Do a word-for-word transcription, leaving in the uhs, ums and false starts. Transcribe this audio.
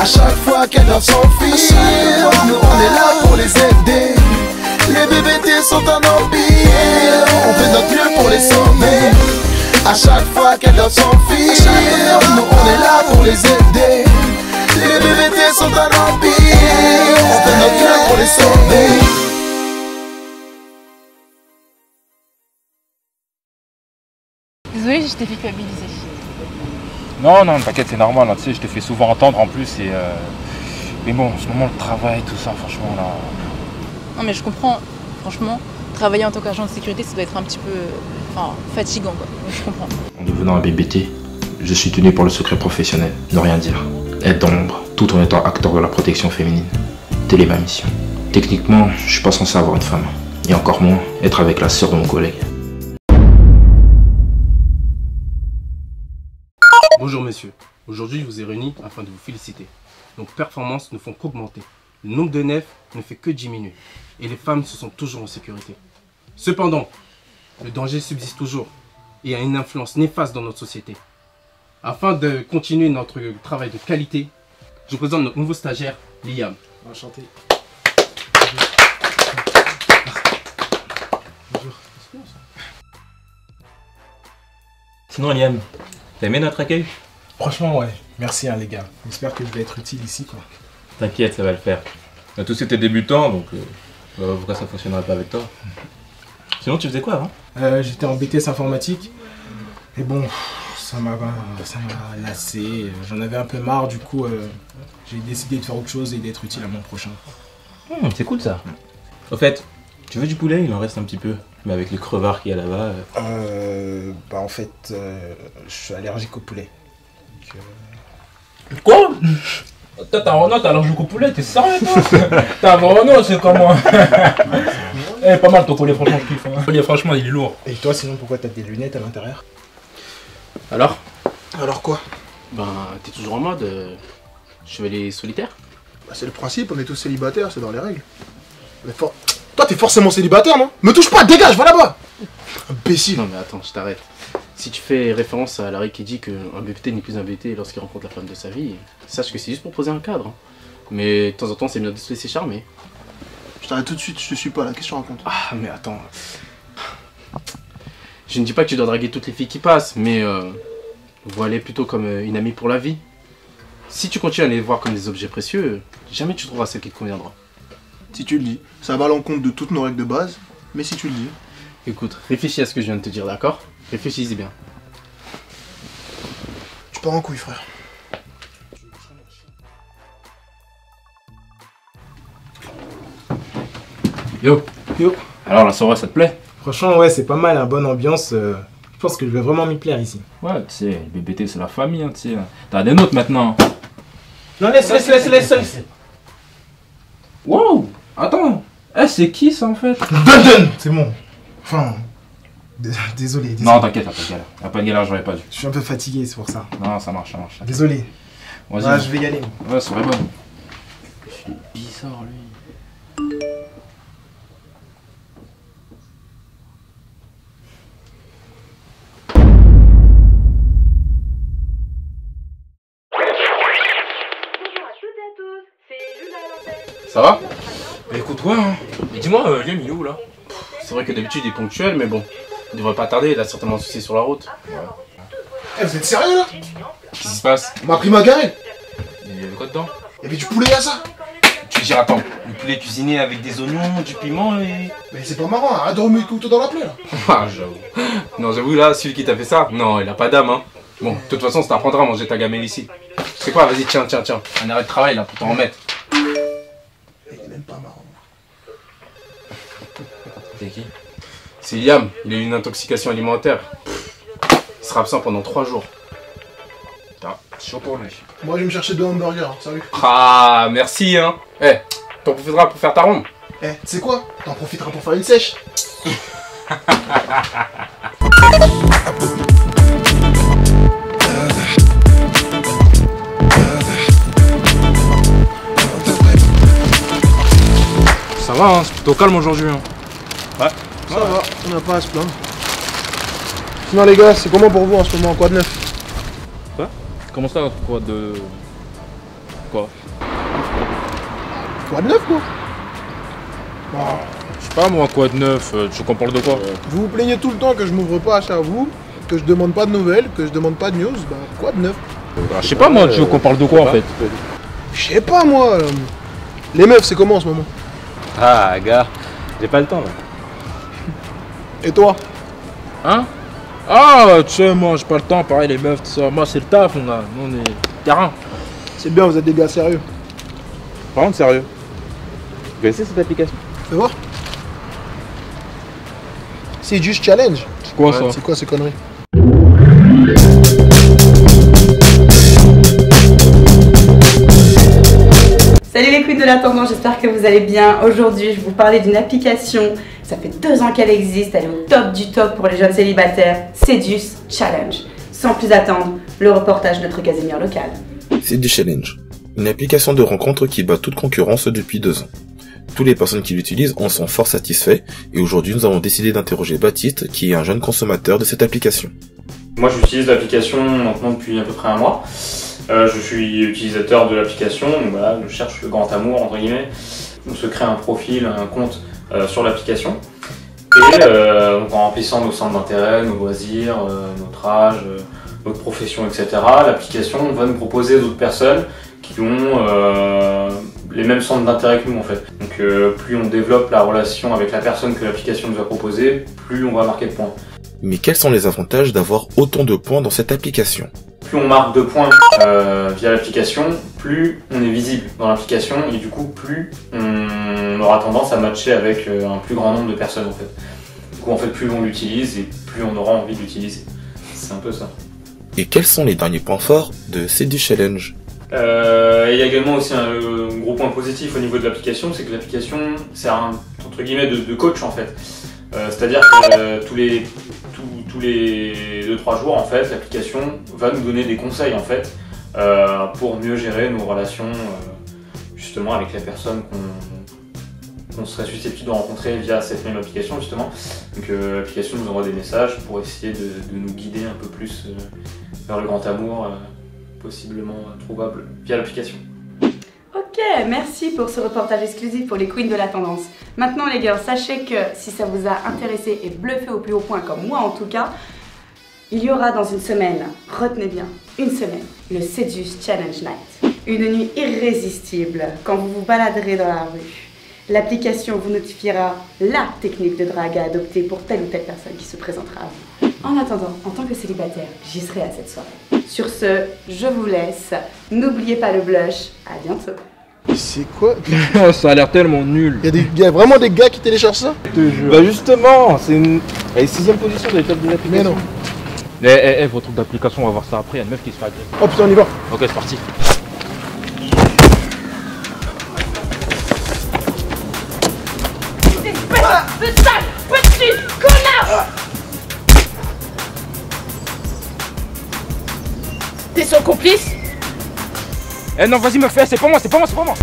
À chaque fois qu'elle dort sans fil, nous on est là pour les aider. Les B B T sont un empire, on fait notre mieux pour les sauver. À chaque fois qu'elle dort sans fil, nous on est là pour les aider. Les B B T sont un empire, on fait notre mieux pour les sauver. Désolée, je t'ai fait culpabiliser. Non, non, t'inquiète, c'est normal, hein, tu sais, je te fais souvent entendre en plus et... Euh... Mais bon, en ce moment, le travail, tout ça, franchement, là... Non, mais je comprends, franchement, travailler en tant qu'agent de sécurité, ça doit être un petit peu... Enfin, fatigant, quoi, je comprends. En devenant un B B T, je suis tenu pour le secret professionnel, ne rien dire, être dans l'ombre, tout en étant acteur de la protection féminine. Telle est ma mission. Techniquement, je suis pas censé avoir une femme, et encore moins, être avec la sœur de mon collègue. Bonjour messieurs, aujourd'hui je vous ai réunis afin de vous féliciter. Nos performances ne font qu'augmenter, le nombre de nefs ne fait que diminuer et les femmes se sentent toujours en sécurité. Cependant, le danger subsiste toujours et a une influence néfaste dans notre société. Afin de continuer notre travail de qualité, je vous présente notre nouveau stagiaire, Liam. Enchanté. Bonjour. Sinon Liam, t'as aimé notre accueil? Franchement ouais, merci hein, les gars. J'espère que je vais être utile ici quoi. T'inquiète, ça va le faire. On a tous été débutants donc euh, bah, pourquoi ça fonctionnera pas avec toi? Sinon tu faisais quoi avant? euh, J'étais en B T S informatique et bon ça m'a lassé, j'en avais un peu marre du coup euh, j'ai décidé de faire autre chose et d'être utile à mon prochain. Hmm, c'est cool ça. Au fait, tu veux du poulet? Il en reste un petit peu. Mais avec les crevards qu'il y a là-bas... Euh... euh... Bah en fait, euh, je suis allergique au poulet. Donc, euh... Quoi? Toi t'as un renard, t'es allergique au poulet, t'es sérieux toi? T'as un renard, c'est comment? Eh, pas mal ton poulet, franchement je kiffe. Hein. Le poulet franchement il est lourd. Et toi sinon pourquoi t'as des lunettes à l'intérieur? Alors? Alors quoi? Ben t'es toujours en mode euh, chevalier solitaire. Bah c'est le principe, on est tous célibataires, c'est dans les règles. Mais fort... Toi t'es forcément célibataire non? Me touche pas, dégage, va là-bas! Imbécile! Non mais attends, je t'arrête. Si tu fais référence à Larry qui dit qu'un B P T n'est plus un B P T lorsqu'il rencontre la femme de sa vie, sache que c'est juste pour poser un cadre. Mais de temps en temps c'est bien de se laisser charmer. Je t'arrête tout de suite, je te suis pas là, qu'est-ce que tu racontes? Ah mais attends... Je ne dis pas que tu dois draguer toutes les filles qui passent, mais... Euh, voiler plutôt comme une amie pour la vie. Si tu continues à les voir comme des objets précieux, jamais tu trouveras celle qui te conviendra. Si tu le dis, ça va à l'encontre de toutes nos règles de base, mais si tu le dis... Écoute, réfléchis à ce que je viens de te dire, d'accord? Réfléchis-y bien. Tu pars en couille, frère. Yo, yo. Alors la soirée, ça te plaît? Franchement, ouais, c'est pas mal, hein, bonne ambiance. Euh, je pense que je vais vraiment m'y plaire ici. Ouais, tu sais, B B T, c'est la famille, hein, tu sais. T'as des notes maintenant. Non, laisse, laisse, laisse, laisse, laisse. Wow! Attends, eh, c'est qui ça en fait? Dundon! C'est bon. Enfin, désolé. désolé. Non, t'inquiète, t'as pas de galère. T'as pas de galère, j'aurais pas dû. Je suis un peu fatigué, c'est pour ça. Non, ça marche, ça marche. Désolé. Vas-y. Ah, je vais y aller. Ouais, c'est vrai, bon. Il est bizarre, lui. Ça va? Bah écoute ouais hein. Mais dis-moi, euh, Liam il est où là? C'est vrai que d'habitude il est ponctuel mais bon, il devrait pas tarder, il a certainement un souci sur la route. Ouais. Eh hey, vous êtes sérieux là? Qu'est-ce qui se passe? On m'a pris ma garée. Il y avait quoi dedans? Il y avait du poulet à ça. Tu veux dire attends, le poulet cuisiné avec des oignons, du piment et... Mais c'est pas marrant, arrête de remuer le couteau dans la plaie là. Ah j'avoue. Non j'avoue là, celui qui t'a fait ça, non il a pas d'âme hein. Bon, de toute façon ça t'apprendra à manger ta gamelle ici. C'est quoi, vas-y tiens, tiens, tiens, un arrêt de travail là pour t'en remettre. C'est qui? C'est Liam, il a eu une intoxication alimentaire. Il sera absent pendant trois jours. Putain, chaud pour lui. Moi je vais me chercher deux hamburgers, salut. Ah merci hein. Eh, hey, t'en profiteras pour faire ta ronde. Eh, hey, tu sais quoi? T'en profiteras pour faire une sèche. ça va, hein, c'est plutôt calme aujourd'hui. Hein. Ouais, ça, ça va, va, on n'a pas à se plaindre. Sinon les gars, c'est comment pour vous en ce moment, quoi de neuf? Quoi? Comment ça, quoi de... Quoi? Quoi de neuf, quoi? Bah, je sais pas moi, quoi de neuf, euh, tu comprends de quoi? euh... Vous vous plaignez tout le temps que je m'ouvre pas à chez vous, que je demande pas de nouvelles, que je demande pas de news, bah quoi de neuf? Bah, je sais pas moi, tu veux qu'on parle de quoi en fait? Je sais pas moi. Euh... Les meufs, c'est comment en ce moment? Ah gars, j'ai pas le temps là. Et toi? Hein? Ah tu sais moi j'ai pas le temps, pareil les meufs, tout ça. Moi c'est le taf, on a, on est terrain. C'est bien, vous êtes des gars sérieux. Par contre sérieux. Tu connaissez cette application? Fais voir. C'est juste challenge. C'est quoi ça? C'est quoi ces conneries? Salut les queens de l'intendant, j'espère que vous allez bien. Aujourd'hui, je vais vous parler d'une application. Ça fait deux ans qu'elle existe, elle est au top du top pour les jeunes célibataires. Seduce Challenge. Sans plus attendre, le reportage de notre Casimir local. Seduce Challenge, une application de rencontre qui bat toute concurrence depuis deux ans. Toutes les personnes qui l'utilisent en sont fort satisfaits et aujourd'hui, nous avons décidé d'interroger Baptiste, qui est un jeune consommateur de cette application. Moi, j'utilise l'application maintenant depuis à peu près un mois. Euh, je suis utilisateur de l'application, donc voilà, je cherche le grand amour entre guillemets. On se crée un profil, un compte euh, sur l'application. Et euh, donc en remplissant nos centres d'intérêt, nos loisirs, euh, notre âge, euh, notre profession, et cetera, l'application va nous proposer d'autres personnes qui ont euh, les mêmes centres d'intérêt que nous en fait. Donc euh, plus on développe la relation avec la personne que l'application nous a proposée, plus on va marquer de points. Mais quels sont les avantages d'avoir autant de points dans cette application ? Plus on marque de points euh, via l'application, plus on est visible dans l'application et du coup plus on aura tendance à matcher avec euh, un plus grand nombre de personnes en fait. Du coup en fait plus on l'utilise et plus on aura envie de l'utiliser. C'est un peu ça. Et quels sont les derniers points forts de Seduce Challenge? Euh, Il y a également aussi un, euh, un gros point positif au niveau de l'application, c'est que l'application sert à, entre guillemets de, de coach en fait. Euh, C'est-à-dire que euh, tous les tous les deux trois jours en fait l'application va nous donner des conseils en fait euh, pour mieux gérer nos relations euh, justement avec la personne qu'on qu'on serait susceptible de rencontrer via cette même application justement. Donc euh, l'application nous envoie des messages pour essayer de, de nous guider un peu plus euh, vers le grand amour euh, possiblement euh, trouvable via l'application. Ok, merci pour ce reportage exclusif pour les queens de la tendance. Maintenant les gars, sachez que si ça vous a intéressé et bluffé au plus haut point, comme moi en tout cas, il y aura dans une semaine, retenez bien, une semaine, le Seduce Challenge Night. Une nuit irrésistible quand vous vous baladerez dans la rue. L'application vous notifiera la technique de drague à adopter pour telle ou telle personne qui se présentera à vous. En attendant, en tant que célibataire, j'y serai à cette soirée. Sur ce, je vous laisse. N'oubliez pas le blush. À bientôt. C'est quoi? Ça a l'air tellement nul. Il y, y a vraiment des gars qui téléchargent ça? Je te jure. Bah justement, c'est une... Elle est sixième position de l'étape de l'application. Mais non. Eh, eh, eh, votre truc d'application, on va voir ça après. Il y a une meuf qui se fait agresser. Oh putain, on y va. Ok, c'est parti. T'es son complice? Eh non, vas-y me fais, c'est pas moi, c'est pas moi, c'est pas moi.